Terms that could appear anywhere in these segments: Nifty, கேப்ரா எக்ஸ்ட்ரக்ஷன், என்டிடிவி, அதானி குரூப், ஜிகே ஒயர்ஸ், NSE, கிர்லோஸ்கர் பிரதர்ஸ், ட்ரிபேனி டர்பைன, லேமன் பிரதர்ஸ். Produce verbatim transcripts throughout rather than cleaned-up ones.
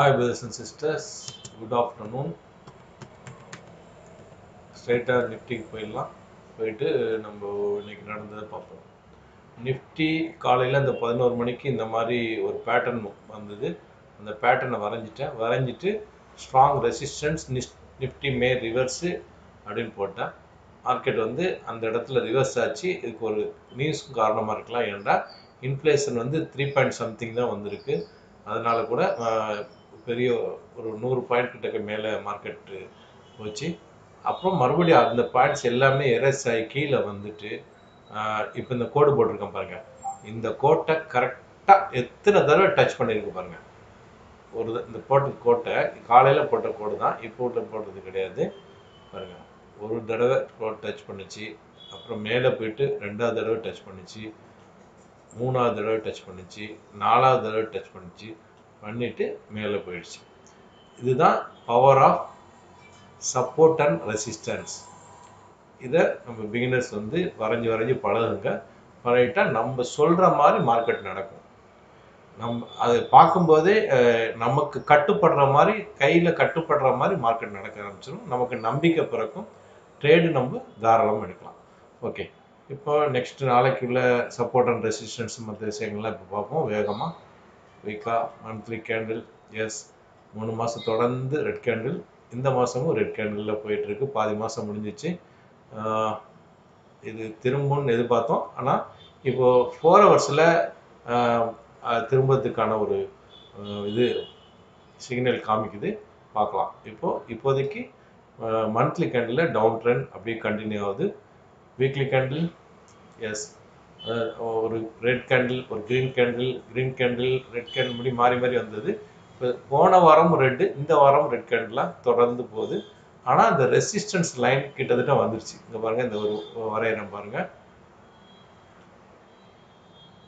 Hi brothers and sisters, good afternoon. Straight up Nifty போயிடலாம். போயிட்டு நம்ம இன்னைக்கு நடந்ததை பார்ப்போம். Nifty காலையில அந்த பதினோரு மணிக்கு இந்த மாதிரி ஒரு பேட்டர்ன் வந்தது. அந்த பேட்டர்னை வரைஞ்சிட்டேன். வரைஞ்சிட்டு strong resistance Nifty may reverse அப்படினு போட்டேன். மார்க்கெட் வந்து அந்த இடத்துல ரிவர்ஸ் ஆச்சு. இதுக்கு ஒரு நியூஸ் காரணமா இருக்கலாம். ஏன்னா இன்ஃப்ளேஷன் வந்து three point something தான் வந்திருக்கு. அதனால கூட பெரிய ஒரு நூறு பாயிண்ட் கிட்டக்க மேலே மார்க்கெட் போச்சு. அப்புறம் மறுபடியும் அந்த பாயிண்ட்ஸ் எல்லாமே எரேஸாகி கீழே வந்துட்டு இப்போ இந்த கோடு போட்டிருக்கேன் பாருங்கள். இந்த கோட்டை கரெக்டாக எத்தனை தடவை டச் பண்ணியிருக்கு பாருங்கள். ஒரு இந்த போட்ட கோட்டை காலையில் போட்ட கோடு தான், இப்போ போட்டது கிடையாது பாருங்கள். ஒரு தடவை கோட் டச் பண்ணிச்சு, அப்புறம் மேலே போயிட்டு ரெண்டாவது தடவை டச் பண்ணிச்சு, மூணாவது தடவை டச் பண்ணிச்சு, நாலாவது தடவை டச் பண்ணிச்சு, பண்ணிவிட்டு மேலே போயிடுச்சு. இதுதான் power of support and resistance. இதை நம்ம பிகினர்ஸ் வந்து வரைஞ்சி வரைஞ்சி பழகுங்க. பழகிட்டால் நம்ம சொல்கிற மாதிரி மார்க்கெட் நடக்கும். நம் அதை பார்க்கும்போதே நமக்கு கட்டுப்படுற மாதிரி, கையில் கட்டுப்படுற மாதிரி மார்க்கெட் நடக்க ஆரம்பிச்சிடும். நமக்கு நம்பிக்கை பிறக்கும். ட்ரேடு நம்ம தாராளமாக எடுக்கலாம். ஓகே, இப்போ நெக்ஸ்ட் நாளைக்கு உள்ள சப்போர்ட் அண்ட் ரெசிஸ்டன்ஸ் மற்ற விஷயங்கள்லாம் இப்போ பார்ப்போம் வேகமாக. வீக்காக மந்த்லி கேண்டில், எஸ் மூணு மாதம் தொடர்ந்து ரெட் கேண்டில், இந்த மாதமும் ரெட் கேண்டிலில் போயிட்டுருக்கு. பாதி மாதம் முடிஞ்சிச்சு. இது திரும்பன்னு எதிர்பார்த்தோம். ஆனால் இப்போது ஃபோர் ஹவர்ஸில் திரும்பத்துக்கான ஒரு இது சிக்னல் காமிக்குது, பார்க்கலாம். இப்போது இப்போதைக்கு மந்த்லி கேண்டிலில் டவுன் ட்ரெண்ட் அப்படியே கண்டினியூ ஆகுது. வீக்லி கேண்டில், எஸ் ஒரு ரெட் கேண்டில், ஒரு green candle, green candle red candle முடி மாறி மாறி வந்தது. இப்போ போன வாரம் ரெட்டு, இந்த வாரம் ரெட் கேண்டிலாம் தொடர்ந்து போகுது. ஆனால் அந்த ரெசிஸ்டன்ஸ் லைன் கிட்டத்தட்ட வந்துருச்சு. இங்கே பாருங்கள், இந்த ஒரு வரையறம் பாருங்கள்.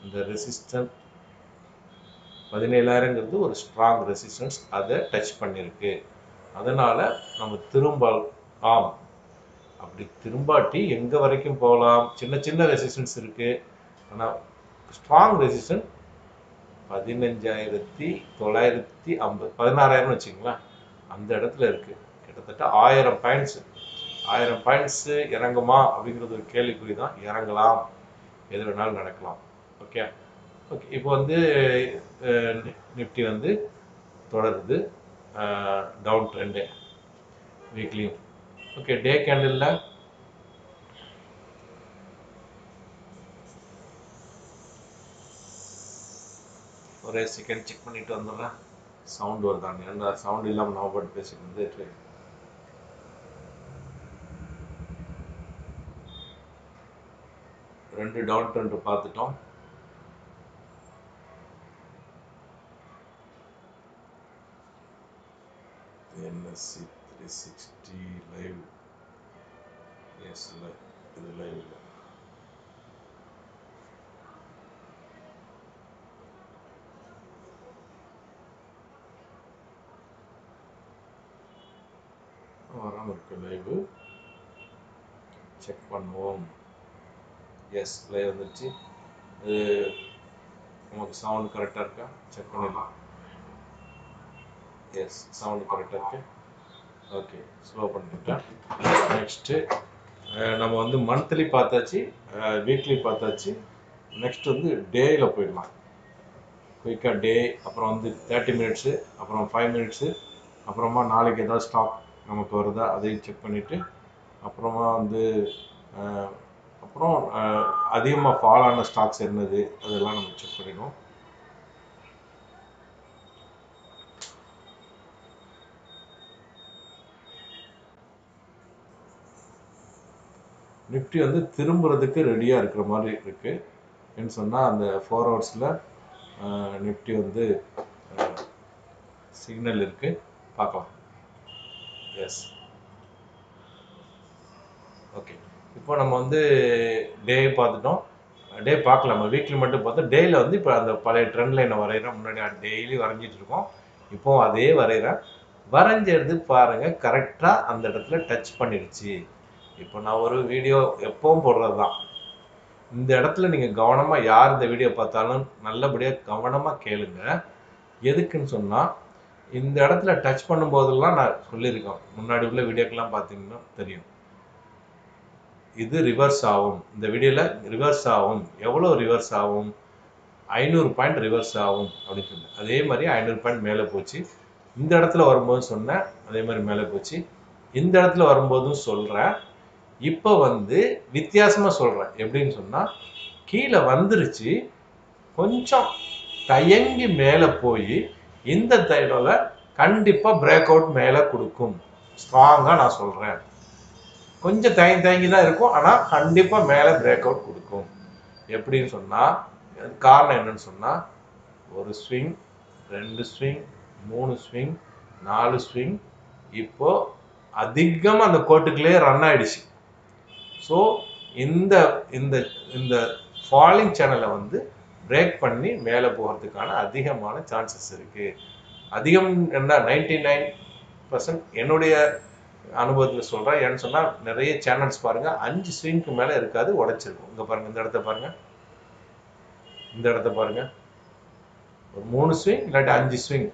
இந்த ரெசிஸ்டன்ஸ் பதினேழாயிரங்கிறது ஒரு ஸ்ட்ராங் ரெசிஸ்டன்ஸ், அதை டச் பண்ணியிருக்கு. அதனால் நம்ம திரும்ப ஆம் அப்படி திரும்பாட்டி எங்கே வரைக்கும் போகலாம். சின்ன சின்ன ரெசிஸ்டன்ஸ் இருக்குது. ஆனால் ஸ்ட்ராங் ரெசிஸ்டன்ஸ் பதினஞ்சாயிரத்தி தொள்ளாயிரத்தி ஐம்பது பதினாறாயிரம்னு வச்சுங்களேன், அந்த இடத்துல இருக்குது. கிட்டத்தட்ட ஆயிரம் பாயிண்ட்ஸு ஆயிரம் பாயிண்ட்ஸு இறங்குமா அப்படிங்கிறது ஒரு கேள்விக்குறி தான். இறங்கலாம், எது வேணாலும் நடக்கலாம். ஓகே ஓகே இப்போ வந்து நிஃப்டி வந்து தொடருது டவுன் ட்ரெண்டு வீக்லியும். ஓகே, டே கேண்டில் ஒரே செகண்ட் செக் பண்ணிட்டு வந்துடலாம். சவுண்ட் வருதாங்க, ஏன்னா சவுண்ட் இல்லாமல் நான் போட்டு பேசிட்டு வந்து ரெண்டு டவுன் ட்ரெண்ட் பார்த்துட்டோம். NSC sixty live, yes live, இது live இல்ல. வராம இருக்கு. live செக் பண்ணுவோம். yes live வந்துருச்சு. இது நமக்கு சவுண்ட் கரெக்டாக இருக்கா செக் பண்ணிடலாம். yes சவுண்ட் கரெக்டாக இருக்கு. ஓகே, ஸ்லோ பண்ணிட்டேன். நெக்ஸ்ட்டு நம்ம வந்து மந்த்லி பார்த்தாச்சு, வீக்லி பார்த்தாச்சு. நெக்ஸ்ட் வந்து டேயில் போயிடலாம் குயிக்காக. டே அப்புறம் வந்து தேர்ட்டி மினிட்ஸு, அப்புறம் ஃபைவ் மினிட்ஸு, அப்புறமா நாளைக்கு ஏதாவது ஸ்டாக் நமக்கு வருதா அதையும் செக் பண்ணிவிட்டு, அப்புறமா வந்து அப்புறம் அதிகமாக ஃபால் ஆன ஸ்டாக்ஸ் என்னது அதெல்லாம் நம்ம செக் பண்ணிடுவோம். நிஃப்டி வந்து திரும்புறதுக்கு ரெடியாக இருக்கிற மாதிரி இருக்குது. ஏன்னு சொன்னால் அந்த ஃபோர் ஹவர்ஸில் நிஃப்டி வந்து சிக்னல் இருக்குது, பார்க்கலாம். எஸ் ஓகே, இப்போ நம்ம வந்து டே பார்த்துட்டோம். டே பார்க்கலாம், நம்ம வீக்லி மட்டும் பார்த்தோம். டேயில் வந்து இப்போ அந்த பழைய ட்ரெண்ட் லைனை வரைகிறேன். முன்னாடி டெய்லி வரைஞ்சிட்ருக்கோம், இப்போ அதே வரைகிறேன். வரைஞ்சது பாருங்கள், கரெக்டாக அந்த இடத்துல டச் பண்ணிடுச்சு. இப்போ நான் ஒரு வீடியோ எப்பவும் போடுறது தான். இந்த இடத்துல நீங்கள் கவனமாக, யார் இந்த வீடியோ பார்த்தாலும் நல்லபடியாக கவனமாக கேளுங்க. எதுக்குன்னு சொன்னால் இந்த இடத்துல டச் பண்ணும்போதெல்லாம் நான் சொல்லியிருக்கேன், முன்னாடி உள்ள வீடியோக்கெல்லாம் பார்த்தீங்கன்னா தெரியும் இது ரிவர்ஸ் ஆகும், இந்த வீடியோவில் ரிவர்ஸ் ஆகும், எவ்வளோ ரிவர்ஸ் ஆகும், ஐநூறு பாயிண்ட் ரிவர்ஸ் ஆகும் அப்படின்னு சொன்னேன். அதே மாதிரி ஐநூறு பாயிண்ட் மேலே போச்சு, இந்த இடத்துல வரும்போது சொன்னேன், அதே மாதிரி மேலே போச்சு, இந்த இடத்துல வரும்போதும் சொல்கிறேன். இப்போ வந்து வித்தியாசமாக சொல்கிறேன், எப்படின்னு சொன்னால் கீழே வந்துருச்சு, கொஞ்சம் தயங்கி மேலே போய் இந்த தைரோவில் கண்டிப்பாக பிரேக் அவுட் மேலே கொடுக்கும், ஸ்ட்ராங்காக நான் சொல்கிறேன். கொஞ்சம் தயங்கி தயங்கி தான் இருக்கும், ஆனால் கண்டிப்பாக மேலே பிரேக் அவுட் கொடுக்கும். எப்படின்னு சொன்னால் காரணம் என்னன்னு சொன்னால் ஒரு ஸ்விங், ரெண்டு ஸ்விங், மூணு ஸ்விங், நாலு ஸ்விங், இப்போது அதிகமாக அந்த கோட்டுக்குள்ளேயே ரன் ஆகிடுச்சு. ஸோ இந்த இந்த ஃபாலிங் சேனலை வந்து பிரேக் பண்ணி மேலே போகிறதுக்கான அதிகமான சான்சஸ் இருக்குது. அதிகம் என்ன நைன்டி நைன் பர்சன்ட் என்னுடைய அனுபவத்தில் சொல்கிறேன். ஏன்னு சொன்னால் நிறைய சேனல்ஸ் பாருங்கள் அஞ்சு ஸ்விங்க்கு மேலே இருக்காது, உடைச்சிருக்கும். இங்கே பாருங்கள், இந்த இடத்த பாருங்கள், இந்த இடத்த பாருங்கள், ஒரு மூணு ஸ்விங் இல்லாட்டி அஞ்சு ஸ்விங்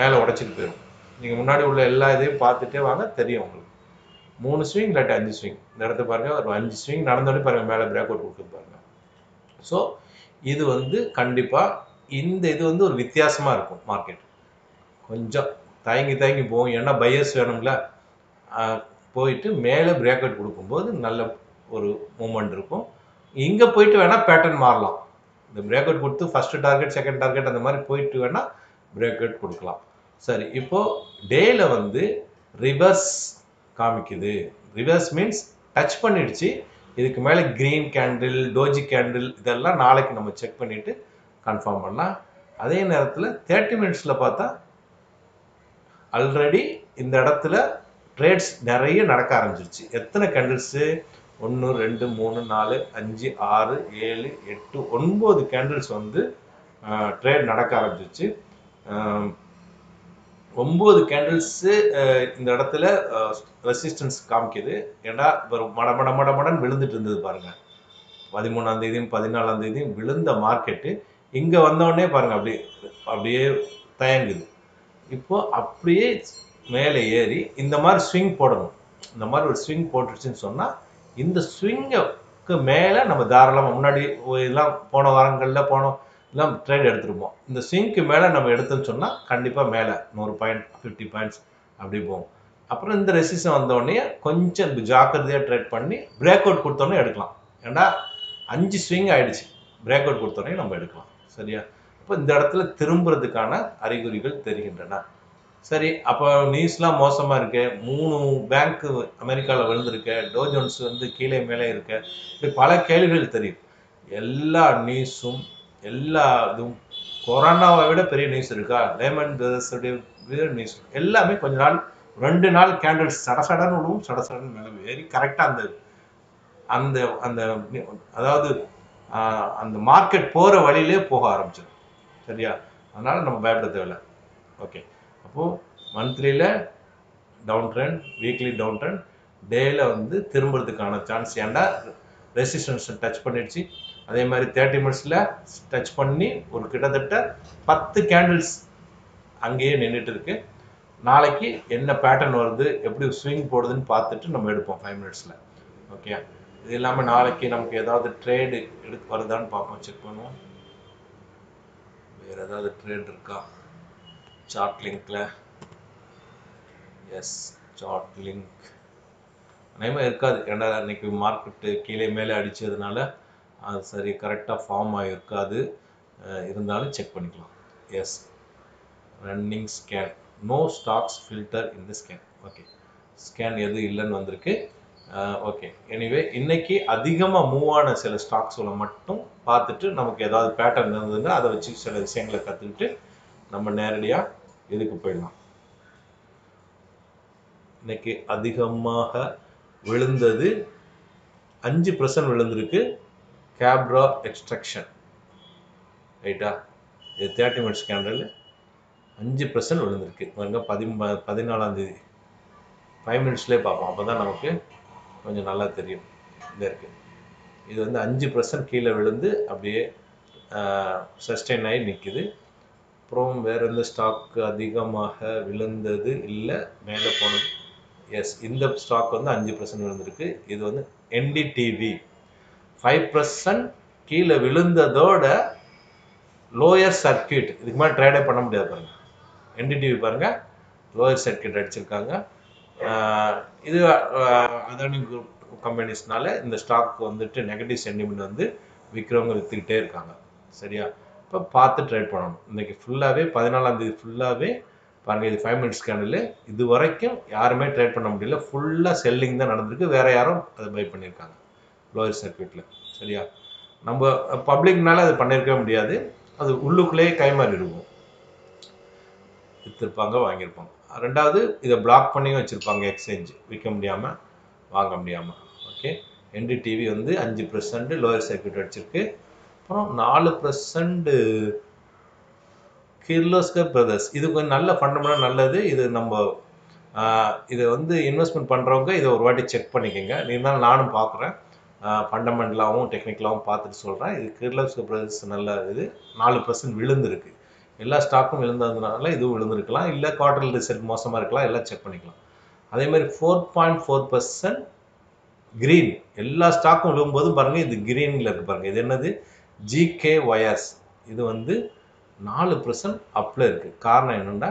மேலே உடைச்சிட்டு போயிடும். நீங்கள் முன்னாடி உள்ள எல்லா இதையும் பார்த்துட்டே வாங்க, தெரியும் உங்களுக்கு. மூணு ஸ்விங் இல்லாட்டி அஞ்சு ஸ்விங், இந்த இடத்த பாருங்கள், ஒரு அஞ்சு ஸ்விங் நடந்தோடனே பாருங்கள் மேலே பிரேக் அவுட் கொடுக்குறது பாருங்கள். ஸோ இது வந்து கண்டிப்பாக இந்த இது வந்து ஒரு வித்தியாசமாக இருக்கும். மார்க்கெட் கொஞ்சம் தயங்கி தயங்கி போகும், ஏன்னா பையர்ஸ் வேணும்ல, போயிட்டு மேலே பிரேக் அவுட் கொடுக்கும்போது நல்ல ஒரு மூமெண்ட் இருக்கும். இங்கே போயிட்டு வேணால் பேட்டர்ன் மாறலாம், இந்த பிரேக் அவுட் கொடுத்து ஃபஸ்ட்டு டார்கெட், செகண்ட் டார்கெட் அந்த மாதிரி போயிட்டு வேணால் பிரேக் அவுட் கொடுக்கலாம். சரி, இப்போது டேயில் வந்து ரிவர்ஸ் காமிக்குது. ரிவர்ஸ் மீன்ஸ் டச் பண்ணிடுச்சு, இதுக்கு மேலே கிரீன் கேண்டில், டோஜி கேண்டில் இதெல்லாம் நாளைக்கு நம்ம செக் பண்ணிவிட்டு கன்ஃபார்ம் பண்ணலாம். அதே நேரத்தில் தேர்ட்டி மினிட்ஸில் பார்த்தா ஆல்ரெடி இந்த இடத்துல ட்ரேட்ஸ் நிறைய நடக்க ஆரம்பிச்சிருச்சு. எத்தனை கேண்டில்ஸு, ஒன்று, ரெண்டு, மூணு, நாலு, அஞ்சு, ஆறு, ஏழு, எட்டு, ஒன்பது கேண்டில்ஸ் வந்து ட்ரேட் நடக்க ஆரம்பிச்சிருச்சு. ஒம்பது கேண்டில்ஸு இந்த இடத்துல ரெசிஸ்டன்ஸ் காமிக்கிது, ஏன்னா வரும் மட மட மட மடன்னு விழுந்துட்டு இருந்தது பாருங்கள். பதிமூணாம் தேதியும் பதினாலாம் தேதியும் விழுந்த மார்க்கெட்டு இங்கே வந்தோடனே பாருங்கள் அப்படியே அப்படியே தயங்குது. இப்போது அப்படியே மேலே ஏறி இந்த மாதிரி ஸ்விங் போடணும். இந்த மாதிரி ஒரு ஸ்விங் போட்டுருச்சுன்னு சொன்னால் இந்த ஸ்விங்குக்கு மேலே நம்ம தாராளமாக முன்னாடி இதெல்லாம் போன வாரங்களில் போனோம் எல்லாம் ட்ரேட் எடுத்துருப்போம். இந்த ஸ்விங்க்கு மேலே நம்ம எடுத்தோன்னு சொன்னால் கண்டிப்பாக மேலே நூறு பாயிண்ட், ஃபிஃப்டி பாயிண்ட்ஸ் அப்படி போகும். அப்புறம் இந்த ரெசிஷன் வந்தோடனே கொஞ்சம் ஜாக்கிரதையாக ட்ரேட் பண்ணி பிரேக் அவுட் கொடுத்தோடனே எடுக்கலாம். ஏன்னா அஞ்சு ஸ்விங் ஆகிடுச்சு, பிரேக் அவுட் கொடுத்தோடனே நம்ம எடுக்கலாம். சரியா? இப்போ இந்த இடத்துல திரும்புறதுக்கான அறிகுறிகள் தெரிகின்றன. சரி, அப்போ நியூஸ்லாம் மோசமாக இருக்கு, மூணு பேங்க்கு அமெரிக்காவில் விழுந்திருக்கு, டோஜோன்ஸ் வந்து கீழே மேலே இருக்க, இப்படி பல கேள்விகள் தெரியும். எல்லா நியூஸும் எல்லா இதுவும் கொரோனாவை விட பெரிய நியூஸ் இருக்கா, லேமன் பிரதர்ஸுடைய நியூஸ் எல்லாமே கொஞ்ச நாள், ரெண்டு நாள் கேண்டில்ஸ் சடசடன் விடுவோம், சடசடன் மேலே ஏறி கரெக்டாக அந்த அந்த அந்த அதாவது அந்த மார்க்கெட் போகிற வழியிலே போக ஆரம்பிச்சிடும். சரியா? அதனால் நம்ம பயப்பட தேவையில்லை. ஓகே, அப்போது மந்த்லியில் down trend, weekly down trend, டேயில் வந்து திரும்புறதுக்கான சான்ஸ். ஏண்டா ரெசிஸ்டன்ஸை டச் பண்ணிடுச்சு, அதே மாதிரி தேர்ட்டி மினிட்ஸில் டச் பண்ணி ஒரு கிட்டத்தட்ட பத்து கேண்டில்ஸ் அங்கேயே நின்றுட்டு இருக்கு. நாளைக்கு என்ன பேட்டர்ன் வருது, எப்படி ஸ்விங் போடுதுன்னு பார்த்துட்டு நம்ம எடுப்போம் ஃபைவ் மினிட்ஸில். ஓகே, இது இல்லாமல் நாளைக்கு நமக்கு ஏதாவது ட்ரேடு எடுத்து வருதான்னு பார்ப்போம், செக் பண்ணுவோம். வேறு ஏதாவது ட்ரேடு இருக்கா சார்ட் லிங்க்கில்? எஸ், சார்ட் லிங்க் அநேகமாக இருக்காது, ஏன்னா அன்றைக்கி மார்க்கெட்டு கீழே மேலே அடித்ததுனால அது சரி கரெக்டாக ஃபார்ம் ஆகியிருக்காது. இருந்தாலும் செக் பண்ணிக்கலாம். Yes, running scan, no stocks filter இந்த ஸ்கேன். ஓகே, ஸ்கேன் எது இல்லைன்னு வந்திருக்கு. ஓகே, எனிவே இன்றைக்கி அதிகமாக மூவ் ஆன சில ஸ்டாக்ஸோட மட்டும் பார்த்துட்டு நமக்கு ஏதாவது பேட்டர்ன் இருந்ததுன்னா அதை வச்சு சில விஷயங்களை கற்றுக்கிட்டு நம்ம நேரடியாக இதுக்கு போயிடலாம். இன்னைக்கு அதிகமாக விழுந்தது அஞ்சு பர்சன்ட் விழுந்திருக்கு, கேப்ரா எக்ஸ்ட்ரக்ஷன். ரைட்டா? இது தேர்ட்டி மினிட்ஸ் கேண்டில் அஞ்சு பர்சன்ட் விழுந்திருக்கு. பாருங்க, பதி பதினாலாம் தேதி ஃபைவ் மினிட்ஸ்லேயே பார்ப்போம், அப்போ தான் நமக்கு கொஞ்சம் நல்லா தெரியும். இந்த இருக்குது, இது வந்து அஞ்சு பர்சன்ட் கீழே விழுந்து அப்படியே சஸ்டெயின் ஆகி நிற்குது. அப்புறம் வேற எந்த ஸ்டாக் அதிகமாக விழுந்தது இல்லை மேலே போனது? எஸ், இந்த ஸ்டாக் வந்து அஞ்சு பர்சன்ட் விழுந்திருக்கு. இது வந்து என்டிடிவி ஃபைவ் பர்சன்ட் கீழே விழுந்ததோட லோயர் சர்க்கியூட். இதுக்கு மேலே ட்ரேடே பண்ண முடியாது. பாருங்க என்டிடிவி பாருங்க, லோயர் சர்க்கியூட் அடிச்சிருக்காங்க. இது அதானி குரூப் கம்பெனிஸ்னால இந்த ஸ்டாக் வந்துட்டு நெகட்டிவ் சென்டிமெண்ட் வந்து விற்கிறவங்க விற்றுக்கிட்டே இருக்காங்க. சரியா, இப்போ பார்த்து ட்ரேட் பண்ணணும். இன்றைக்கி ஃபுல்லாகவே பதினாலாம் தேதி ஃபுல்லாகவே பாருங்கள், இது ஃபைவ் மினிட்ஸ் கேண்டில். இது வரைக்கும் யாருமே ட்ரேட் பண்ண முடியல, ஃபுல்லாக செல்லிங் தான் நடந்திருக்கு. வேறு யாரும் அதை பை பண்ணியிருக்காங்க லோயர் சர்க்கியூட்டில். சரியா, நம்ம பப்ளிக்னால அது பண்ணியிருக்கவே முடியாது. அது உள்ளுக்குள்ளேயே கைமாறி இருக்கும், விற்றுருப்பாங்க, வாங்கியிருப்பாங்க. ரெண்டாவது இதை பிளாக் பண்ணி வச்சுருப்பாங்க, எக்ஸ்சேஞ்சு விற்க முடியாமல் வாங்க முடியாமல். ஓகே, என்டிடிவி வந்து அஞ்சு பர்சன்ட் லோயர் சர்க்கியூட் அடிச்சிருக்கு. அப்புறம் நாலு பர்சன்ட் கிர்லோஸ்கர் பிரதர்ஸ். இது கொஞ்சம் நல்ல ஃபண்டமெண்டலாக நல்லது. இது நம்ம இதை வந்து இன்வெஸ்ட்மெண்ட் பண்ணுறவங்க இதை ஒரு வாட்டி செக் பண்ணிக்கோங்க. இருந்தாலும் நானும் பார்க்குறேன், ஃபண்டமெண்டலாகவும் டெக்னிக்கலாகவும் பார்த்துட்டு சொல்கிறேன். இது கிர்லோஸ்கர் பிரதர்ஸ் நல்ல இது. நாலு பர்சன்ட் விழுந்திருக்கு, எல்லா ஸ்டாக்கும் விழுந்ததுனால இதுவும் விழுந்திருக்கலாம். இல்லை குவார்டர்லி ரிசல்ட் மோசமாக இருக்கலாம், எல்லாம் செக் பண்ணிக்கலாம். அதே மாதிரி four point four percent green, எல்லா ஸ்டாக்கும் விழும்போதும் பாருங்கள், இது கிரீனில் இருக்குது பாருங்கள். இது என்னது? ஜிகே ஒயர்ஸ். இது வந்து நாலு பர்சன்ட் அப்பில் இருக்குது. காரணம் என்னென்னா,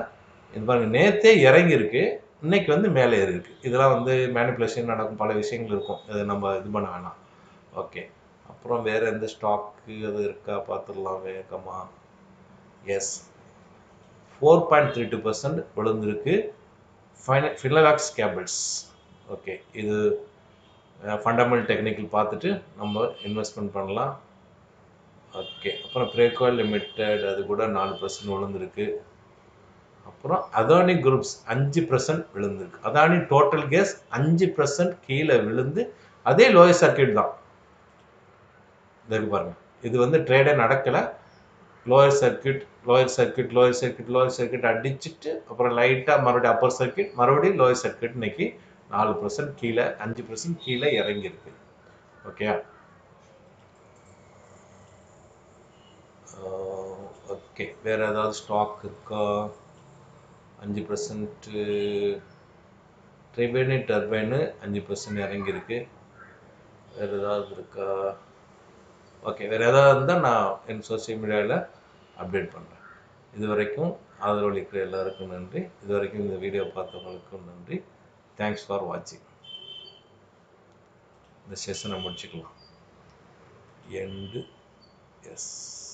இது பாருங்கள், நேற்றே இறங்கியிருக்கு, இன்றைக்கி வந்து மேலே ஏறிருக்கு. இதெல்லாம் வந்து மேனிப்புலேஷன் நடக்கும், பல விஷயங்கள் இருக்கும். இதை நம்ம இது பண்ண வேணாம். ஓகே, அப்புறம் வேறு எந்த ஸ்டாக்கு அது இருக்கா பார்த்துடலாம் வேகமாக. Yes, four point three two percent விழுந்திருக்கு ஃபைன ஃபினலாக்ஸ் கேபிள்ஸ். ஓகே, இது ஃபண்டமெண்டல் டெக்னிக்கல் பார்த்துட்டு நம்ம இன்வெஸ்ட்மெண்ட் பண்ணலாம். ஓகே, அப்புறம் பிரேக்கோ லிமிட்டெட் அது கூட நாலு பர்சன்ட் விழுந்திருக்கு. அப்புறம் அதானி குரூப்ஸ் அஞ்சு பர்சன்ட் விழுந்திருக்கு. அதானி டோட்டல் கேஸ் அஞ்சு பர்சன்ட் கீழே விழுந்து, அதே லோயர் சர்க்கியூட் தான். இதுக்கு பாருங்கள், இது வந்து ட்ரேடே நடக்கலை. Lower circuit lower circuit lower circuit lower circuit அடிச்சுட்டு அப்புறம் லைட்டாக மறுபடியும் அப்பர் சர்க்கியூட், மறுபடியும் லோயர் சர்க்கியூட். இன்னைக்கு நாலு பர்சன்ட் கீழே அஞ்சு பர்சன்ட் கீழே இறங்கியிருக்கு. ஓகே ஓகே வேறு ஏதாவது ஸ்டாக் இருக்கா? அஞ்சு பர்சன்ட்டு ட்ரிபேனி டர்பைனு அஞ்சு பர்சன்ட் இறங்கியிருக்கு. வேறு ஏதாவது இருக்கா? ஓகே, வேறு ஏதாவது இருந்தால் நான் என் சோசியல் மீடியாவில் அப்டேட் பண்ணுறேன். இது வரைக்கும் ஆதரவு இருக்கிற எல்லாருக்கும் நன்றி. இது வரைக்கும் இந்த வீடியோ பார்த்தவங்களுக்கும் நன்றி. தேங்க்ஸ் ஃபார் வாட்சிங். இந்த செஷனை முடிச்சுக்கலாம். End S.